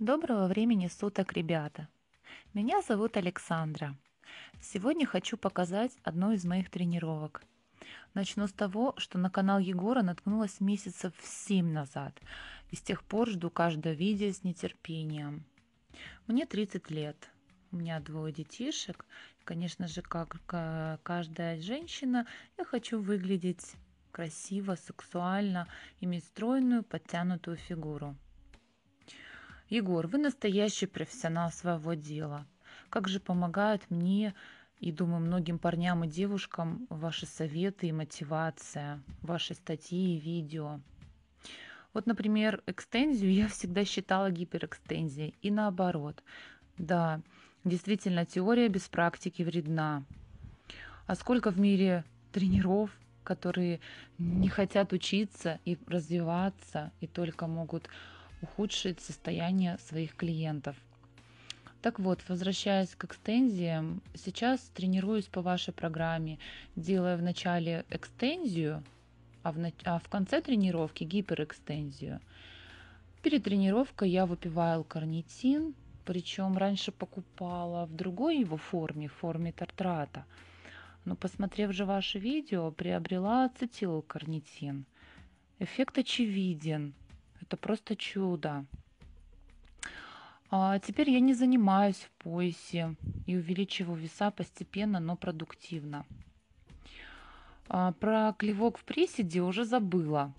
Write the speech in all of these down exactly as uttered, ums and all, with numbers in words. Доброго времени суток, ребята! Меня зовут Александра. Сегодня хочу показать одну из моих тренировок. Начну с того, что на канал Егора наткнулась месяцев семь назад, и с тех пор жду каждое видео с нетерпением. Мне тридцать лет, у меня двое детишек. Конечно же, как каждая женщина, я хочу выглядеть красиво, сексуально, иметь стройную, подтянутую фигуру. Егор, вы настоящий профессионал своего дела. Как же помогают мне и, думаю, многим парням и девушкам ваши советы и мотивация, ваши статьи и видео. Вот, например, экстензию я всегда считала гиперэкстензией и наоборот. Да, действительно, теория без практики вредна. А сколько в мире тренеров, которые не хотят учиться и развиваться, и только могут ухудшить состояние своих клиентов. Так вот, возвращаясь к экстензиям, сейчас тренируюсь по вашей программе, делая в начале экстензию, а в, нач... а в конце тренировки гиперэкстензию. Перед тренировкой я выпиваю Л-карнитин, причем раньше покупала в другой его форме, в форме тартрата. Но, посмотрев же ваше видео, приобрела ацетилкарнитин. Эффект очевиден. Это просто чудо. А теперь я не занимаюсь в поясе и увеличиваю веса постепенно, но продуктивно. А про клевок в приседе уже забыла.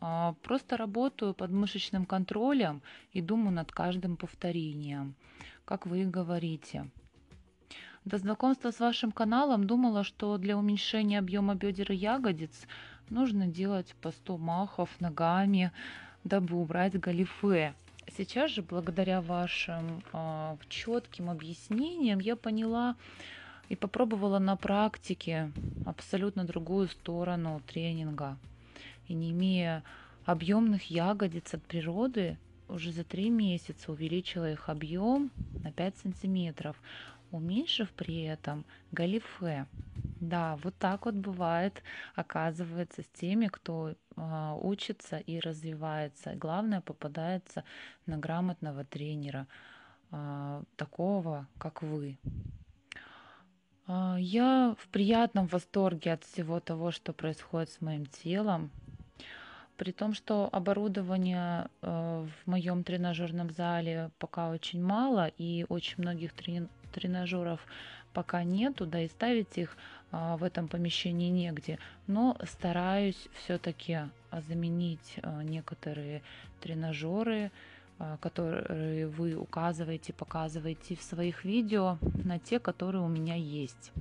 А просто работаю под мышечным контролем и думаю над каждым повторением, как вы и говорите. До знакомства с вашим каналом думала, что для уменьшения объема бедер и ягодиц нужно делать по сто махов ногами, дабы убрать галифе. Сейчас же, благодаря вашим э, четким объяснениям, я поняла и попробовала на практике абсолютно другую сторону тренинга. И не имея объемных ягодиц от природы, уже за три месяца увеличила их объем на пять сантиметров, уменьшив при этом галифе. Да, вот так вот бывает, оказывается, с теми, кто э, учится и развивается. Главное, попадается на грамотного тренера, э, такого, как вы. Э, я в приятном восторге от всего того, что происходит с моим телом. При том, что оборудования э, в моем тренажерном зале пока очень мало, и очень многих трени- тренажеров пока нету, да и ставить их а, в этом помещении негде, но стараюсь все-таки заменить а, некоторые тренажеры, а, которые вы указываете, показываете в своих видео, на те, которые у меня есть.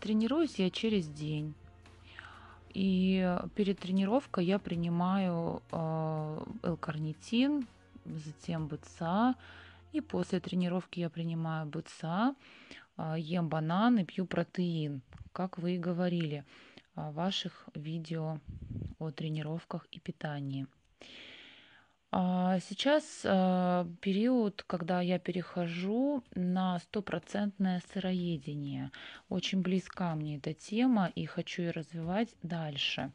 Тренируюсь я через день, и перед тренировкой я принимаю а, Л-карнитин, затем Б Ц А, и после тренировки я принимаю Б Ц А, ем банан и пью протеин, как вы и говорили в ваших видео о тренировках и питании. Сейчас период, когда я перехожу на стопроцентное сыроедение. Очень близка мне эта тема и хочу ее развивать дальше.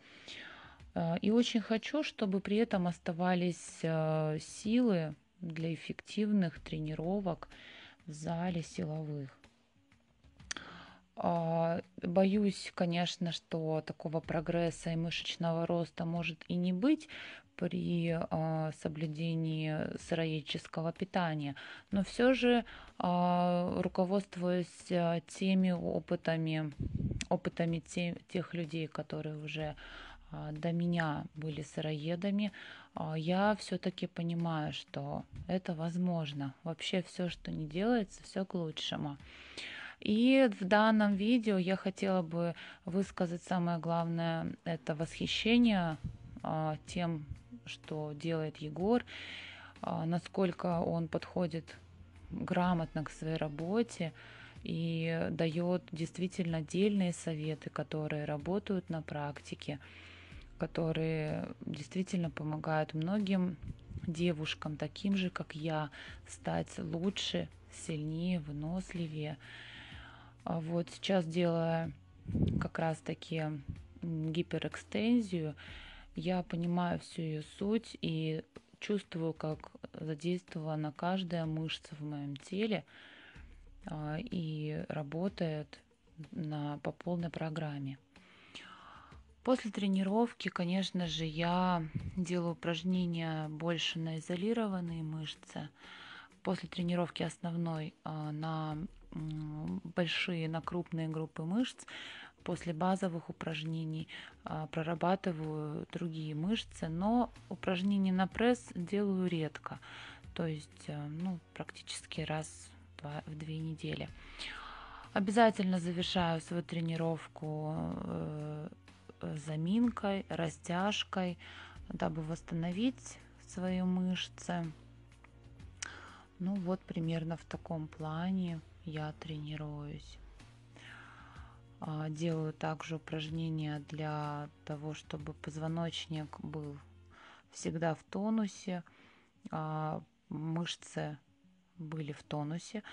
И очень хочу, чтобы при этом оставались силы для эффективных тренировок в зале силовых. Боюсь, конечно, что такого прогресса и мышечного роста может и не быть при соблюдении сыроедческого питания, но все же, руководствуясь теми опытами, опытами тех людей, которые уже до меня были сыроедами, я все-таки понимаю, что это возможно. Вообще все, что не делается, все к лучшему. И в данном видео я хотела бы высказать самое главное – это восхищение тем, что делает Егор, насколько он подходит грамотно к своей работе и дает действительно дельные советы, которые работают на практике, которые действительно помогают многим девушкам, таким же, как я, стать лучше, сильнее, выносливее. Вот сейчас, делая как раз-таки гиперэкстензию, я понимаю всю ее суть и чувствую, как задействована каждая мышца в моем теле и работает на, по полной программе. После тренировки, конечно же, я делаю упражнения больше на изолированные мышцы. После тренировки основной на большие, на крупные группы мышц. После базовых упражнений прорабатываю другие мышцы, но упражнения на пресс делаю редко, то есть ну, практически раз в две недели. Обязательно завершаю свою тренировку заминкой, растяжкой, дабы восстановить свои мышцы. Ну вот примерно в таком плане я тренируюсь. Делаю также упражнения для того, чтобы позвоночник был всегда в тонусе, мышцы были в тонусе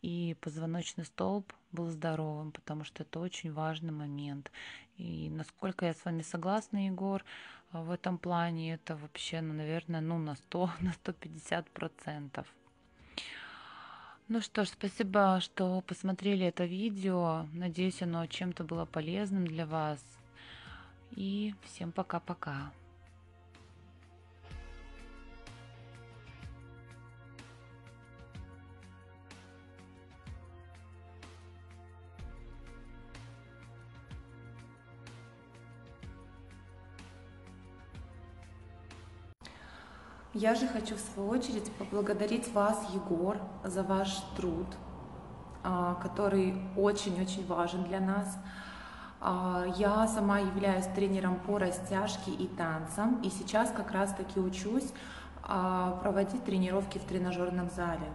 и позвоночный столб был здоровым, потому что это очень важный момент. И насколько я с вами согласна, Егор, в этом плане это вообще, ну, наверное, ну, на сто, на сто пятьдесят процентов. Ну что ж, спасибо, что посмотрели это видео. Надеюсь, оно чем-то было полезным для вас. И всем пока-пока. Я же хочу в свою очередь поблагодарить вас, Егор, за ваш труд, который очень-очень важен для нас. Я сама являюсь тренером по растяжке и танцам, и сейчас как раз-таки учусь проводить тренировки в тренажерном зале.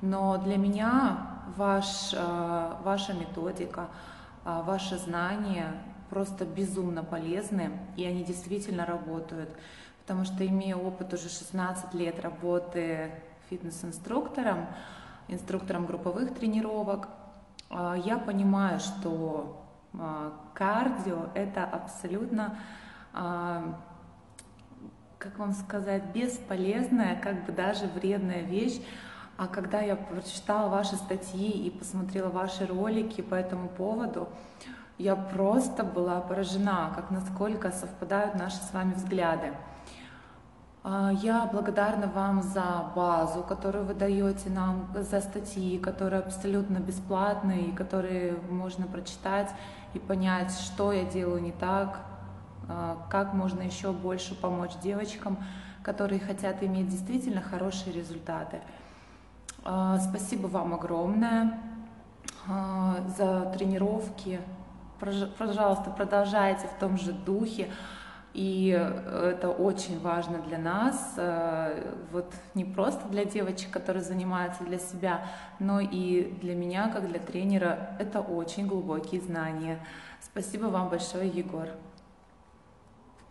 Но для меня ваш, ваша методика, ваши знания просто безумно полезны, и они действительно работают. Потому что, имея опыт уже шестнадцать лет работы фитнес-инструктором, инструктором групповых тренировок, я понимаю, что кардио – это абсолютно, как вам сказать, бесполезная, как бы даже вредная вещь. А когда я прочитала ваши статьи и посмотрела ваши ролики по этому поводу, я просто была поражена, как насколько совпадают наши с вами взгляды. Я благодарна вам за базу, которую вы даете нам, за статьи, которые абсолютно бесплатные, которые можно прочитать и понять, что я делаю не так, как можно еще больше помочь девочкам, которые хотят иметь действительно хорошие результаты. Спасибо вам огромное за тренировки. Пожалуйста, продолжайте в том же духе. И это очень важно для нас, вот не просто для девочек, которые занимаются для себя, но и для меня, как для тренера, это очень глубокие знания. Спасибо вам большое, Егор.